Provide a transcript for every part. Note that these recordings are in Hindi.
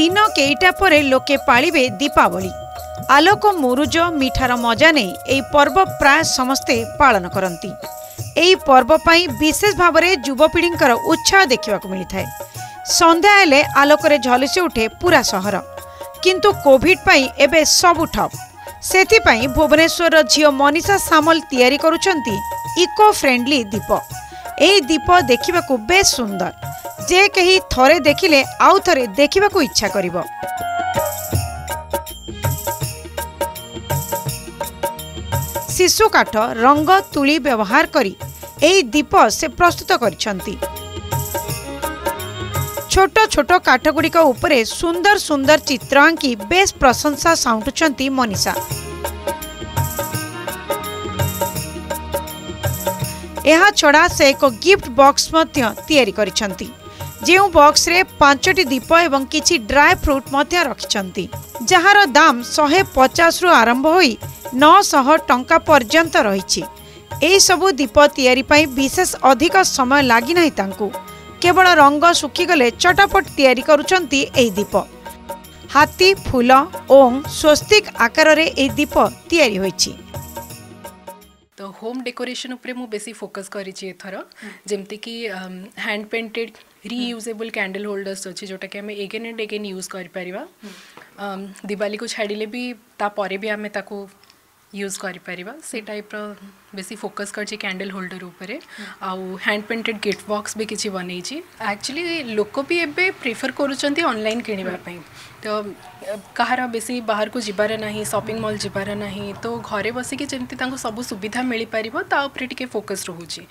दिन केईटा परे लोके पाळीबे दीपावली। आलोक मुरुज मिठार मजा नहीं एई पर्व प्राय समस्ते पालन करती। एई पर्व पई विशेष भाव में युवपीढ़ींकर उत्साह देखा मिलता है। संध्या हेले आलोकरे झलसी उठे पूरा शहर, किंतु कोविड पई एबे सबु ठप। सेथिपई भुवनेश्वर झियो मनीषा सामल तैयारी करुछंती इको फ्रेंडली दीप। एई दीप देखिबा को बेस सुंदर, जे कही थरे देखिले आउ थरे देखिबा को इच्छा करिवो। शिशु काठ रंग तुली व्यवहार करी एई दीप से प्रस्तुत करिछंती। छोट छोट काठगुड़िक उपरे सुंदर सुंदर चित्र आंकी बेस प्रशंसा साउंटुचंती मनीषा। यह छड़ा से एक गिफ्ट बॉक्स तैयारी करिछंती, जेउ बॉक्स रे 5टी दीप एवं किछि ड्राई फ्रूट रखिछंती, जहार दाम 150 रु आरंभ होई 900 टंका पर्यंत रही। एई सबु दीप तैयारी पई विशेष अधिक समय लागी नाही तांकू, केवल रंग सुखीगले चटापट तैयारी करुचंती एई दीप। हाथी फूल ओम स्वस्तिक आकार रे एई दीप तैयारी होईची। तो होम डेकोरेशन उपरे मु बेसी फोकस करिची एथर, जेमति कि hand painted reusable candle holders अच्छे जोटा कि आम एगेन एंड एगेन यूज कर परिबा। दिवाली को छाड़िले भी तापरे भी आम ताकू यूज कर परिबा। से टाइप बेसी फोकस कर कैंडल होल्डर उपरे आउ हैंड पेंटेड गिफ्ट बॉक्स भी किसी बनई। एक्चुअली लोक भी एबे प्रेफर करूचंती ऑनलाइन किनिबा पई। तो कहार बेसी बाहर को जिबार नाही, शॉपिंग मॉल जिबार नाही, तो घरे बसी के जेंती तांको सब सुविधा मिली परिबो ता उपरे टिके फोकस रहूची।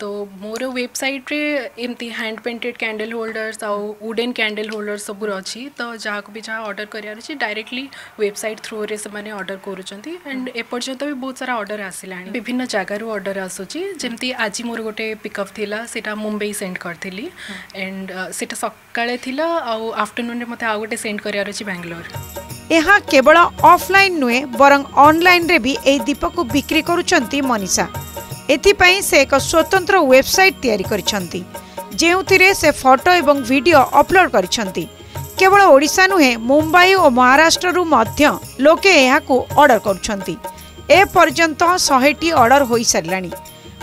तो मोर वेबसाइट रे एमती हैंड पेंटेड कैंडल होल्डर्स आउ वुडन कैंडल होल्डर्स सब अच्छी। तो जहाँ को भी जहाँ ऑर्डर कर डायरेक्टली वेबसाइट थ्रू रे से ऑर्डर करुँचे। एंड एपर्यंत भी बहुत सारा ऑर्डर आसला, विभिन्न जगार ऑर्डर आसूची। जमती आज मोर गोटे पिकअप थिला सेटा मुंबई सेंड करी, एंड सेटा सकाळे थिला आउ आफ्टरनून रे मते आउ गोटे सेंड करियार अछि बेंगलोर। एहा केवल ऑफलाइन नुहे बरंग ऑनलाइन रे भी ए दीप को बिक्री करुचंती मनीषा। एथिपाई से एक स्वतंत्र वेबसाइट तैयारी करिछंती, जेउथिरे से फोटो एवं वीडियो अपलोड करिछंती। केवल ओडिशा नुहे मुंबई और महाराष्ट्र रु मध्य लोके एहाकु ऑर्डर करुछंती। ए पर्यंत 100टी ऑर्डर होई सरलाणी।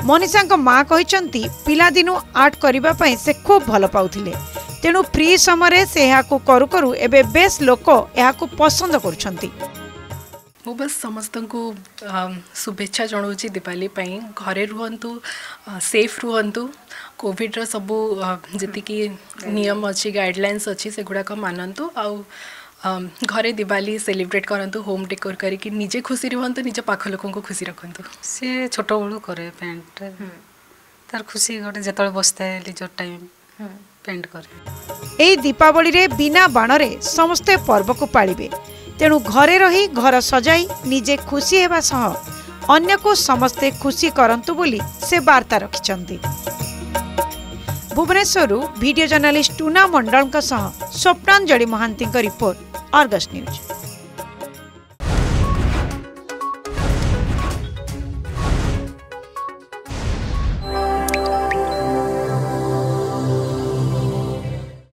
मनीषांक मां कहिछंती पिला दिनु आर्ट करिबा पई से खूब भल पाउथिले, तेणु फ्री समय रे से एहाकु करू करू एबे बेस लोक एहाकु पसंद करुछंती। मु बस समस्त को शुभेच्छा जनाऊँगी दीपावली पाई। घरे रुहंतु, सेफ रुहंतु, कोविड सबू जी नियम अच्छी गाइडलाइंस अच्छी से गुड़ाक मानतु। आ घरे दिवाली सेलिब्रेट करंतु, होम डेकोर करके निजे खुशी रुहंतु, निज पाख लोक खुशी रखंतु। सी छोट बड़ू करे पेंट तार खुशी गोटे जो बसता है लिजर टाइम पेंट करे। एई दीपावली रे बिना बाण रे समस्ते पर्व को पाळिबे, तेणु घरे रही घर सजाई निजे खुशी हेबा सह अन्य को समस्ते खुशी करंतु बोली से वार्ता रखिछंती। भुवनेश्वरु वीडियो जर्नलिस्ट टुना मंडल सह Swapnanjali Mahanty report, Argus news.